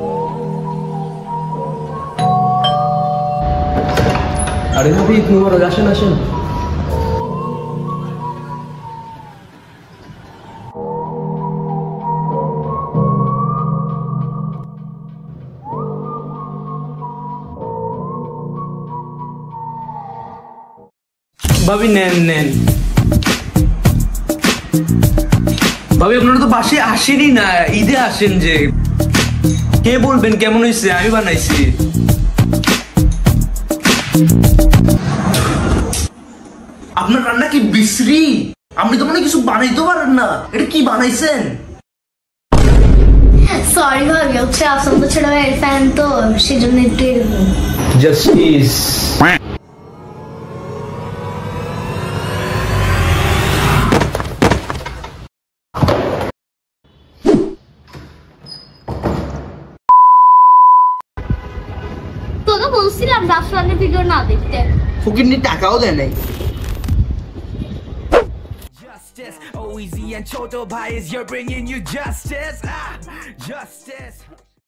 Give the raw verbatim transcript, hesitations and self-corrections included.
Are you being more rational? Bobby Nen Nen Bobby, you don't have to come here, you don't have to come here. What do you say? What do you say? I'm going to say. You're going to be busy. I'm going to say something. What do you say? Sorry, Bobby. I'm going to say a fan, so she doesn't need to. Justice. I'm not going to be doing it. Who can you take out then? Justice, O E Z and Choto Bhai, you're bringing you justice. Ah, justice.